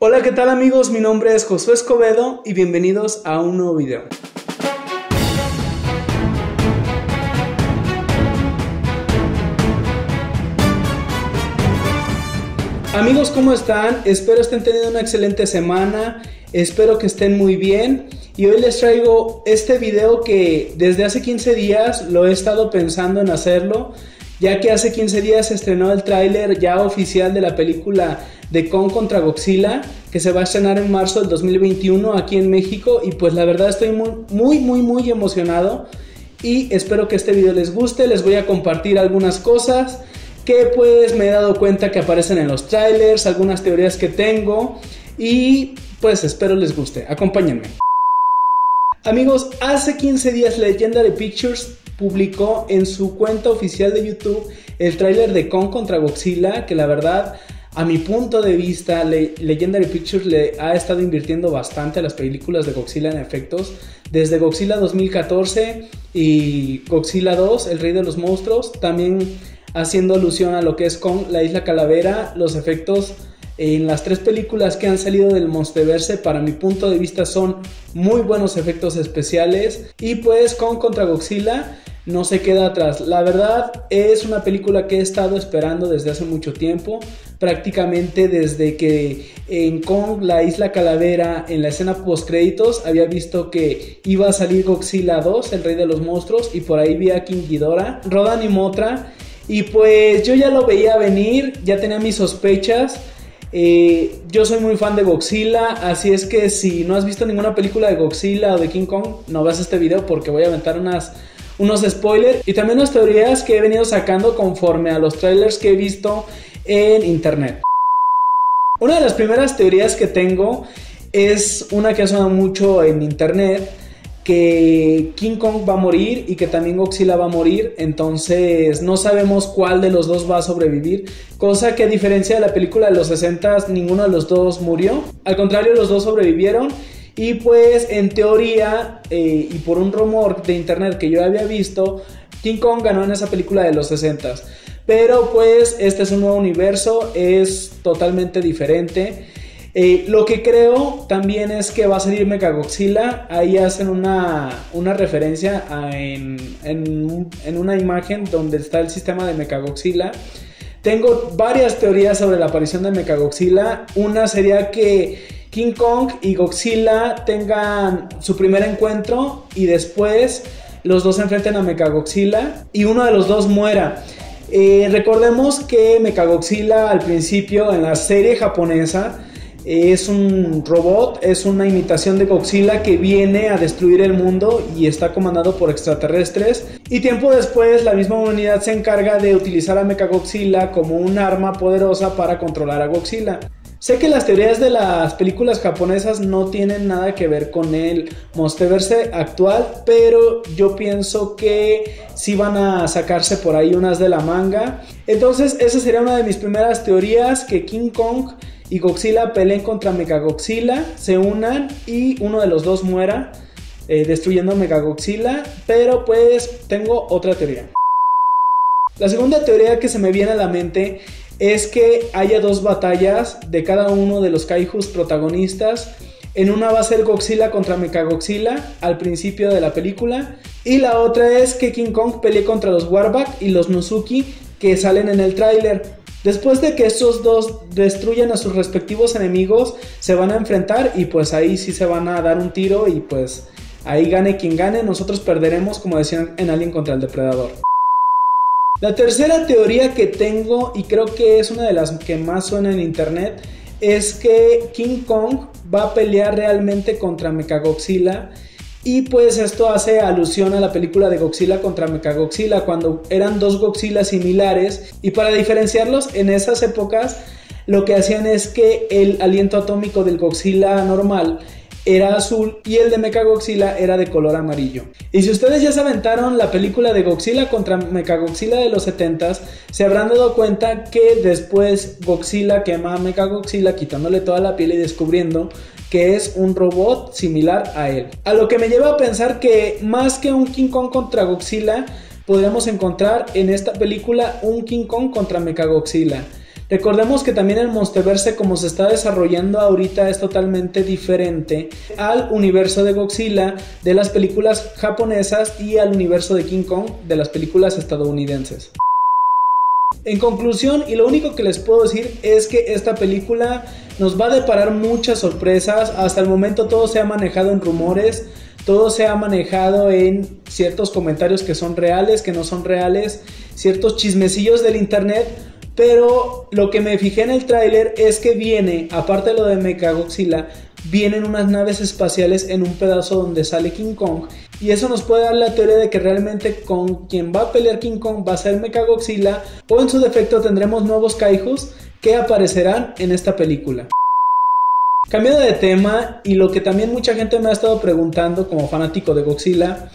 Hola, ¿qué tal amigos? Mi nombre es Josué Escobedo y bienvenidos a un nuevo video. Amigos, ¿cómo están? Espero estén teniendo una excelente semana, espero que estén muy bien. Y hoy les traigo este video que desde hace 15 días lo he estado pensando en hacerlo, ya que hace 15 días se estrenó el tráiler ya oficial de la película de Kong contra Godzilla, que se va a estrenar en marzo del 2021 aquí en México, y pues la verdad estoy muy emocionado y espero que este video les guste. Les voy a compartir algunas cosas que pues me he dado cuenta que aparecen en los trailers, algunas teorías que tengo, y pues espero les guste, acompáñenme. Amigos, hace 15 días Legendary Pictures publicó en su cuenta oficial de YouTube el tráiler de Kong contra Godzilla, que la verdad, a mi punto de vista, Legendary Pictures le ha estado invirtiendo bastante a las películas de Godzilla en efectos. Desde Godzilla 2014 y Godzilla 2, el rey de los monstruos, también haciendo alusión a lo que es Kong, la Isla Calavera, los efectos en las tres películas que han salido del MonsterVerse, para mi punto de vista son muy buenos efectos especiales. Y pues Kong contra Godzilla no se queda atrás. La verdad es una película que he estado esperando desde hace mucho tiempo, prácticamente desde que en Kong, la Isla Calavera, en la escena postcréditos había visto que iba a salir Godzilla 2, el rey de los monstruos, y por ahí vi a King Ghidorah, Rodan y Mothra, y pues yo ya lo veía venir, ya tenía mis sospechas. Yo soy muy fan de Godzilla, así es que si no has visto ninguna película de Godzilla o de King Kong, no veas este video porque voy a aventar unos spoilers y también unas teorías que he venido sacando conforme a los trailers que he visto en internet. Una de las primeras teorías que tengo es una que ha sonado mucho en internet, que King Kong va a morir y que también Godzilla va a morir, entonces no sabemos cuál de los dos va a sobrevivir, cosa que a diferencia de la película de los 60s, ninguno de los dos murió, al contrario, los dos sobrevivieron. Y pues en teoría, y por un rumor de internet que yo había visto, King Kong ganó en esa película de los 60s, pero pues este es un nuevo universo, es totalmente diferente. Lo que creo también es que va a salir Mechagodzilla. Ahí hacen una referencia en una imagen donde está el sistema de Mechagodzilla. Tengo varias teorías sobre la aparición de Mechagodzilla. Una sería que King Kong y Godzilla tengan su primer encuentro y después los dos se enfrenten a Mechagodzilla y uno de los dos muera. Recordemos que Mechagodzilla al principio en la serie japonesa es un robot, es una imitación de Godzilla que viene a destruir el mundo y está comandado por extraterrestres. Y tiempo después la misma humanidad se encarga de utilizar a Mechagodzilla como un arma poderosa para controlar a Godzilla. Sé que las teorías de las películas japonesas no tienen nada que ver con el MonsterVerse actual, pero yo pienso que sí van a sacarse por ahí unas de la manga. Entonces esa sería una de mis primeras teorías, que King Kong y Godzilla peleen contra Mechagodzilla, se unan y uno de los dos muera, destruyendo Mechagodzilla. Pero pues tengo otra teoría. La segunda teoría que se me viene a la mente es que haya dos batallas de cada uno de los kaijus protagonistas. En una va a ser Godzilla contra Mechagodzilla al principio de la película, y la otra es que King Kong pelee contra los Warback y los Nozuki que salen en el tráiler. Después de que estos dos destruyan a sus respectivos enemigos, se van a enfrentar y pues ahí sí se van a dar un tiro, y pues ahí gane quien gane, nosotros perderemos, como decían en Alien contra el Depredador. La tercera teoría que tengo, y creo que es una de las que más suena en internet, es que King Kong va a pelear realmente contra Mechagodzilla. Y pues esto hace alusión a la película de Godzilla contra Mechagodzilla, cuando eran dos Godzilla similares, y para diferenciarlos en esas épocas lo que hacían es que el aliento atómico del Godzilla normal era azul y el de Mechagodzilla era de color amarillo. Y si ustedes ya se aventaron la película de Godzilla contra Mechagodzilla de los 70s, se habrán dado cuenta que después Godzilla quema a Mechagodzilla quitándole toda la piel y descubriendo que es un robot similar a él. A lo que me lleva a pensar que más que un King Kong contra Godzilla, podríamos encontrar en esta película un King Kong contra Mechagodzilla. Recordemos que también el MonsterVerse, como se está desarrollando ahorita, es totalmente diferente al universo de Godzilla de las películas japonesas y al universo de King Kong de las películas estadounidenses. En conclusión, y lo único que les puedo decir es que esta película nos va a deparar muchas sorpresas. Hasta el momento todo se ha manejado en rumores, todo se ha manejado en ciertos comentarios que son reales, que no son reales, ciertos chismecillos del internet, pero lo que me fijé en el tráiler es que viene, aparte de lo de Mechagodzilla, vienen unas naves espaciales en un pedazo donde sale King Kong, y eso nos puede dar la teoría de que realmente con quien va a pelear King Kong va a ser Mechagodzilla, o en su defecto tendremos nuevos kaijus que aparecerán en esta película. Cambiando de tema, y lo que también mucha gente me ha estado preguntando como fanático de Godzilla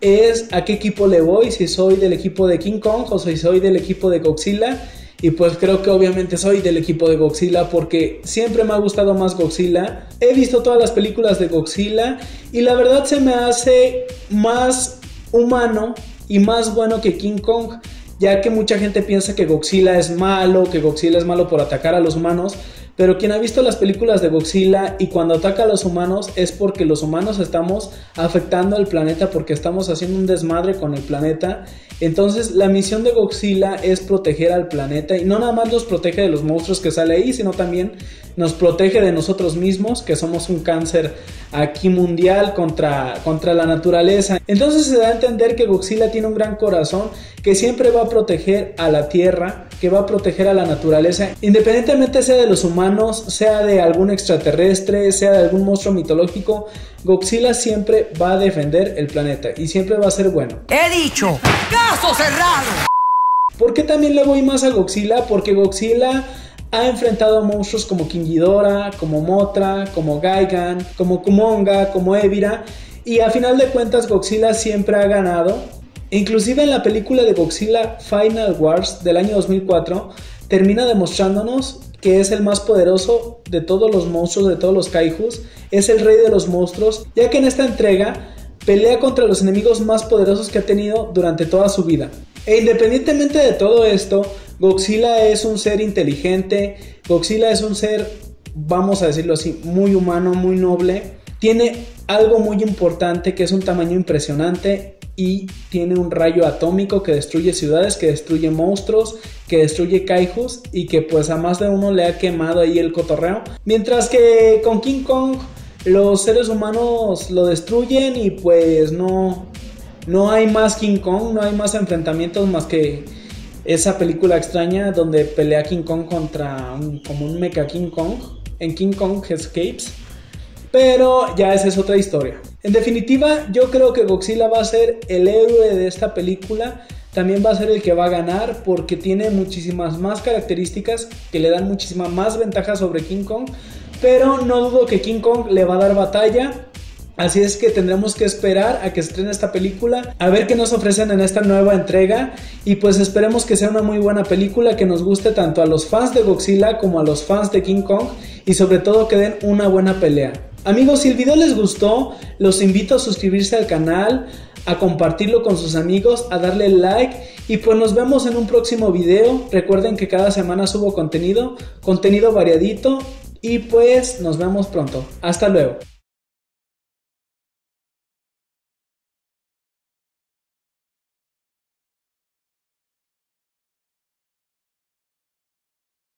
es a qué equipo le voy, si soy del equipo de King Kong o si soy del equipo de Godzilla, y pues creo que obviamente soy del equipo de Godzilla porque siempre me ha gustado más Godzilla. He visto todas las películas de Godzilla y la verdad se me hace más humano y más bueno que King Kong, ya que mucha gente piensa que Godzilla es malo, por atacar a los humanos, pero quien ha visto las películas de Godzilla y cuando ataca a los humanos es porque los humanos estamos afectando al planeta, porque estamos haciendo un desmadre con el planeta. Entonces la misión de Godzilla es proteger al planeta, y no nada más nos protege de los monstruos que sale ahí, sino también nos protege de nosotros mismos, que somos un cáncer aquí mundial contra la naturaleza. Entonces se da a entender que Godzilla tiene un gran corazón, que siempre va a proteger a la Tierra, que va a proteger a la naturaleza, independientemente sea de los humanos, sea de algún extraterrestre, sea de algún monstruo mitológico. Godzilla siempre va a defender el planeta y siempre va a ser bueno. ¡He dicho! ¡Caso cerrado! ¿Por qué también le voy más a Godzilla? Porque Godzilla ha enfrentado a monstruos como King Ghidorah, como Mothra, como Gigan, como Kumonga, como Evira, y a final de cuentas Godzilla siempre ha ganado. Inclusive en la película de Godzilla Final Wars del año 2004 termina demostrándonos que es el más poderoso de todos los monstruos, de todos los kaijus, es el rey de los monstruos, ya que en esta entrega pelea contra los enemigos más poderosos que ha tenido durante toda su vida. E independientemente de todo esto, Godzilla es un ser inteligente, Godzilla es un ser, vamos a decirlo así, muy humano, muy noble, tiene algo muy importante que es un tamaño impresionante y tiene un rayo atómico que destruye ciudades, que destruye monstruos, que destruye kaijus, y que pues a más de uno le ha quemado ahí el cotorreo. Mientras que con King Kong los seres humanos lo destruyen y pues no hay más King Kong, no hay más enfrentamientos más que esa película extraña donde pelea King Kong contra como un mecha King Kong en King Kong Escapes, pero ya esa es otra historia. En definitiva, yo creo que Godzilla va a ser el héroe de esta película, también va a ser el que va a ganar porque tiene muchísimas más características que le dan muchísima más ventaja sobre King Kong, pero no dudo que King Kong le va a dar batalla, así es que tendremos que esperar a que se estrene esta película, a ver qué nos ofrecen en esta nueva entrega, y pues esperemos que sea una muy buena película que nos guste tanto a los fans de Godzilla como a los fans de King Kong, y sobre todo que den una buena pelea. Amigos, si el video les gustó, los invito a suscribirse al canal, a compartirlo con sus amigos, a darle like, y pues nos vemos en un próximo video. Recuerden que cada semana subo contenido variadito, y pues nos vemos pronto. Hasta luego.